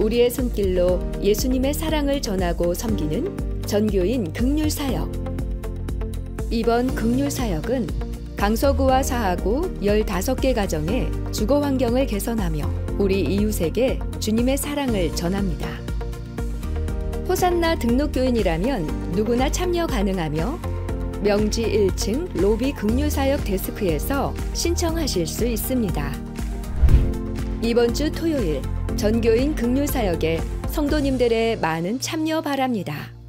우리의 손길로 예수님의 사랑을 전하고 섬기는 전교인 긍휼사역. 이번 긍휼사역은 강서구와 사하구 15개 가정의 주거 환경을 개선하며 우리 이웃에게 주님의 사랑을 전합니다. 호산나 등록교인이라면 누구나 참여 가능하며 명지 1층 로비 긍휼사역 데스크에서 신청하실 수 있습니다. 이번 주 토요일 전교인 긍휼사역에 성도님들의 많은 참여 바랍니다.